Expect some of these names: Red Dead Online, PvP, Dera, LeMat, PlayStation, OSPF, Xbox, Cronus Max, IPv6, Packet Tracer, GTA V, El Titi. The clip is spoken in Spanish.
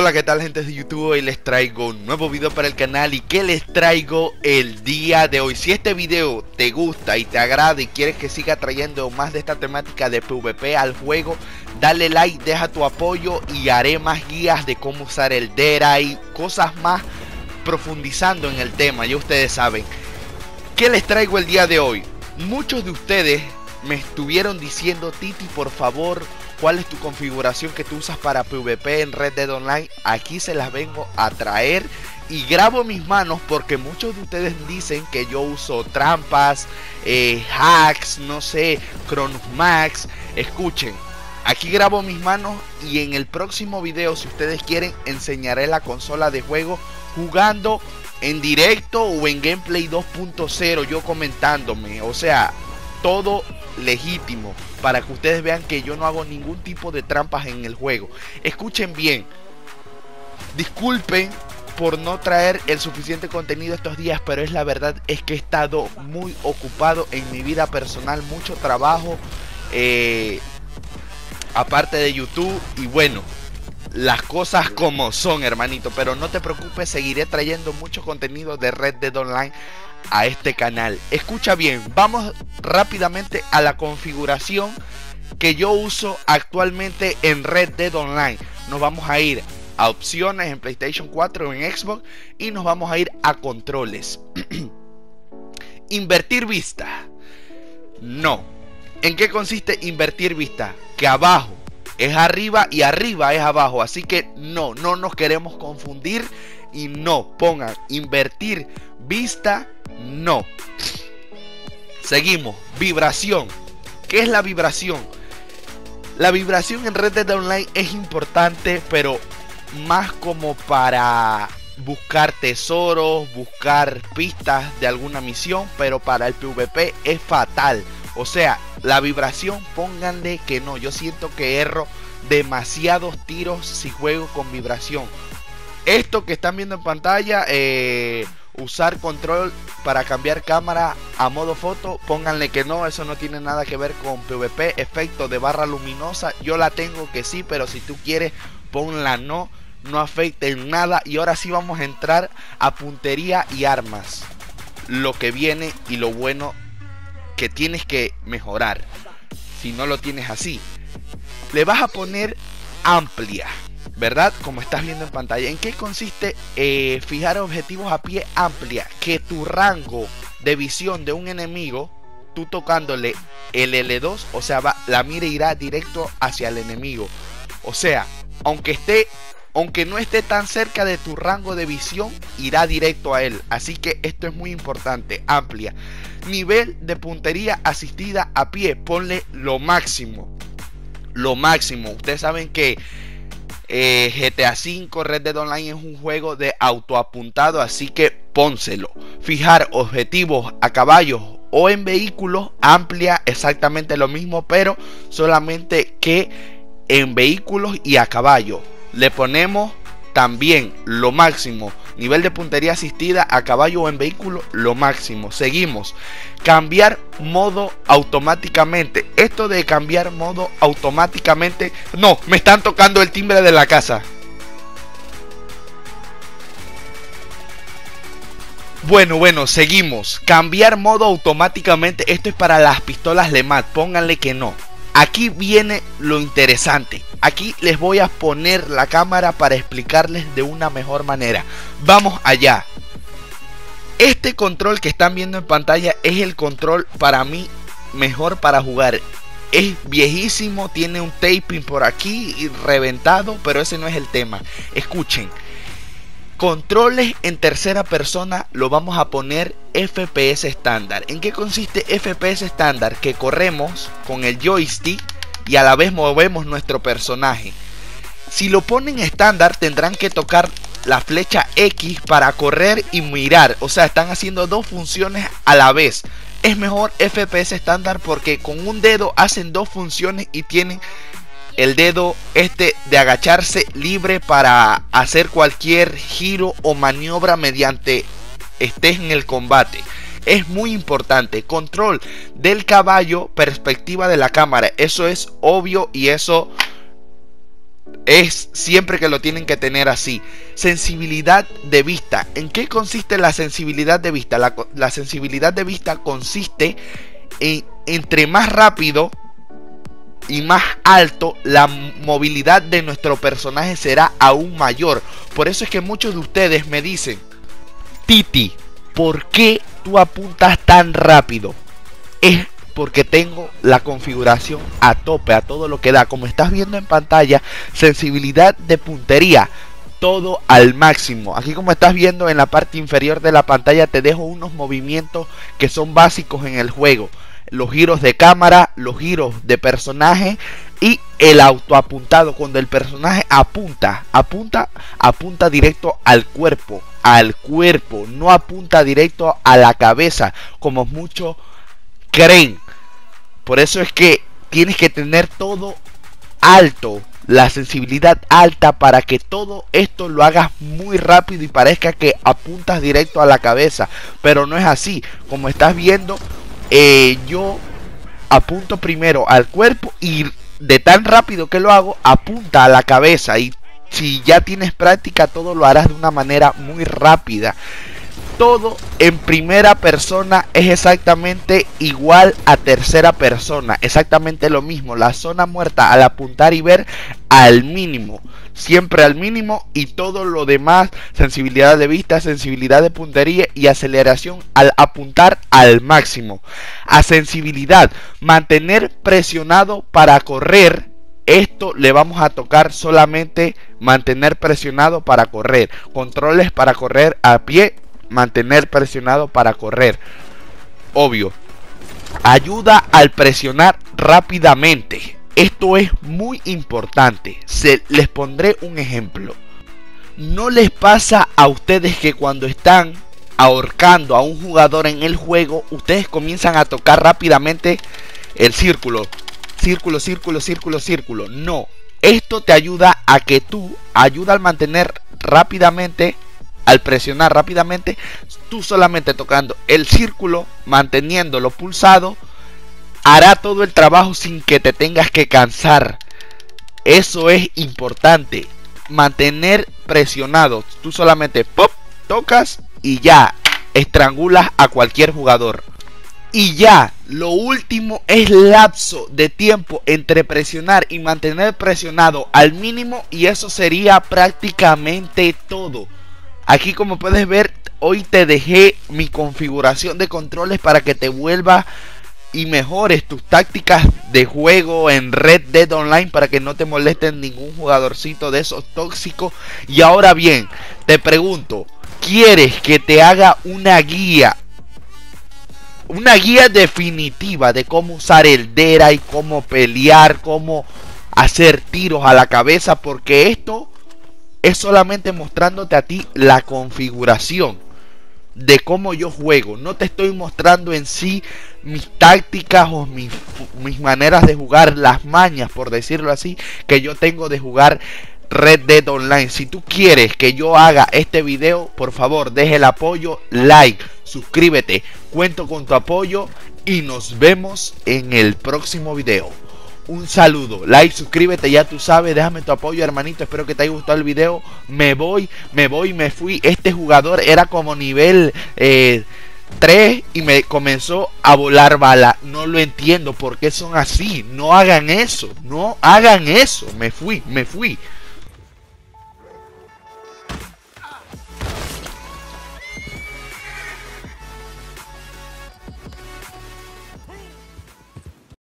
Hola, ¿qué tal, gente de YouTube? Hoy les traigo un nuevo video para el canal. ¿Y qué les traigo el día de hoy? Si este video te gusta y te agrada y quieres que siga trayendo más de esta temática de PvP al juego, dale like, deja tu apoyo y haré más guías de cómo usar el Dera y cosas más profundizando en el tema. Ya ustedes saben. ¿Qué les traigo el día de hoy? Muchos de ustedes me estuvieron diciendo: Titi, por favor, ¿cuál es tu configuración que tú usas para PvP en Red Dead Online? Aquí se las vengo a traer y grabo mis manos porque muchos de ustedes dicen que yo uso trampas, hacks, no sé, Cronus Max. Escuchen, aquí grabo mis manos y en el próximo video, si ustedes quieren, enseñaré la consola de juego jugando en directo o en gameplay 2.0, yo comentándome, o sea, todo legítimo, para que ustedes vean que yo no hago ningún tipo de trampas en el juego. Escuchen bien, disculpen por no traer el suficiente contenido estos días, pero es la verdad, es que he estado muy ocupado en mi vida personal, mucho trabajo, aparte de YouTube, y bueno, las cosas como son, hermanito. Pero no te preocupes, seguiré trayendo mucho contenido de Red Dead Online a este canal. Escucha bien, vamos rápidamente a la configuración que yo uso actualmente en Red Dead Online. Nos vamos a ir a opciones en PlayStation 4 o en Xbox y nos vamos a ir a controles. Invertir vista. No. ¿En qué consiste invertir vista? Que abajo es arriba y arriba es abajo. Así que no, no nos queremos confundir y no pongan invertir vista, no. Seguimos. Vibración. ¿Qué es la vibración? La vibración en Red Dead Online es importante, pero más como para buscar tesoros, buscar pistas de alguna misión, pero para el PvP es fatal. O sea, la vibración, pónganle que no. Yo siento que erro demasiados tiros si juego con vibración. Esto que están viendo en pantalla, usar control para cambiar cámara a modo foto, pónganle que no, eso no tiene nada que ver con PvP. Efecto de barra luminosa, yo la tengo que sí, pero si tú quieres, ponla no, no afecta en nada. Y ahora sí vamos a entrar a puntería y armas, lo que viene y lo bueno que tienes que mejorar. Si no lo tienes así, le vas a poner amplia, ¿verdad? Como estás viendo en pantalla. ¿En qué consiste fijar objetivos a pie amplia? Que tu rango de visión de un enemigo, tú tocándole el L2, o sea, la mira irá directo hacia el enemigo. O sea, aunque no esté tan cerca de tu rango de visión, irá directo a él. Así que esto es muy importante. Amplia. Nivel de puntería asistida a pie, ponle lo máximo. Lo máximo. Ustedes saben que GTA V, Red Dead Online es un juego de autoapuntado, así que pónselo. Fijar objetivos a caballos o en vehículos, amplia, exactamente lo mismo, pero solamente que en vehículos y a caballo. Le ponemos también lo máximo. Nivel de puntería asistida a caballo o en vehículo, lo máximo. Seguimos. Cambiar modo automáticamente. Esto de cambiar modo automáticamente. No, me están tocando el timbre de la casa. Bueno, seguimos. Cambiar modo automáticamente. Esto es para las pistolas LeMat. Pónganle que no. Aquí viene lo interesante. Aquí les voy a poner la cámara para explicarles de una mejor manera. Vamos allá. Este control que están viendo en pantalla es el control para mí mejor para jugar. Es viejísimo, tiene un taping por aquí y reventado, pero ese no es el tema. Escuchen. Controles en tercera persona lo vamos a poner FPS estándar. ¿En qué consiste FPS estándar? Que corremos con el joystick y a la vez movemos nuestro personaje. Si lo ponen estándar, tendrán que tocar la flecha X para correr y mirar. O sea, están haciendo dos funciones a la vez. Es mejor FPS estándar porque con un dedo hacen dos funciones y tienen el dedo este de agacharse libre para hacer cualquier giro o maniobra mediante estés en el combate. Es muy importante. Control del caballo, perspectiva de la cámara. Eso es obvio y eso Es siempre que lo tienen que tener así. Sensibilidad de vista. ¿En qué consiste la sensibilidad de vista? La sensibilidad de vista consiste en, entre más rápido y más alto, la movilidad de nuestro personaje será aún mayor. Por eso es que muchos de ustedes me dicen: Titi, ¿por qué tú apuntas tan rápido? Es porque tengo la configuración a tope, a todo lo que da. Como estás viendo en pantalla, sensibilidad de puntería, todo al máximo. Aquí, como estás viendo en la parte inferior de la pantalla, te dejo unos movimientos que son básicos en el juego: los giros de cámara, los giros de personaje y el autoapuntado. Cuando el personaje apunta directo al cuerpo, no apunta directo a la cabeza como muchos creen. Por eso es que tienes que tener todo alto, la sensibilidad alta, para que todo esto lo hagas muy rápido y parezca que apuntas directo a la cabeza, pero no es así. Como estás viendo, yo apunto primero al cuerpo y de tan rápido que lo hago, apunta a la cabeza. Y si ya tienes práctica, todo lo harás de una manera muy rápida. Todo en primera persona es exactamente igual a tercera persona, exactamente lo mismo. La zona muerta al apuntar y ver al mínimo, siempre al mínimo, y todo lo demás, sensibilidad de vista, sensibilidad de puntería y aceleración al apuntar al máximo. A sensibilidad, mantener presionado para correr. Esto le vamos a tocar solamente mantener presionado para correr. Controles para correr a pie, mantener presionado para correr, obvio. Ayuda al presionar rápidamente. Esto es muy importante. Les pondré un ejemplo. ¿No les pasa a ustedes que cuando están ahorcando a un jugador en el juego, ustedes comienzan a tocar rápidamente el círculo? Círculo, círculo, círculo, círculo. No, esto te ayuda a que tú, ayuda al mantener rápidamente, al presionar rápidamente, tú solamente tocando el círculo, manteniéndolo pulsado, hará todo el trabajo sin que te tengas que cansar. Eso es importante, mantener presionado. Tú solamente pop, tocas y ya, estrangulas a cualquier jugador. Y ya, lo último es lapso de tiempo entre presionar y mantener presionado al mínimo, y eso sería prácticamente todo. Aquí, como puedes ver, hoy te dejé mi configuración de controles para que te vuelvas y mejores tus tácticas de juego en Red Dead Online, para que no te molesten ningún jugadorcito de esos tóxicos. Y ahora bien, te pregunto, ¿quieres que te haga una guía definitiva de cómo usar el Dera y cómo pelear, cómo hacer tiros a la cabeza? Porque esto es solamente mostrándote a ti la configuración de cómo yo juego. No te estoy mostrando en sí mis tácticas o mis maneras de jugar, las mañas, por decirlo así, que yo tengo de jugar Red Dead Online. Si tú quieres que yo haga este video, por favor, deja el apoyo, like, suscríbete. Cuento con tu apoyo y nos vemos en el próximo video. Un saludo, like, suscríbete, ya tú sabes, déjame tu apoyo, hermanito. Espero que te haya gustado el video. Me fui. Este jugador era como nivel 3 y me comenzó a volar bala. No lo entiendo, ¿por qué son así? No hagan eso, no hagan eso. Me fui.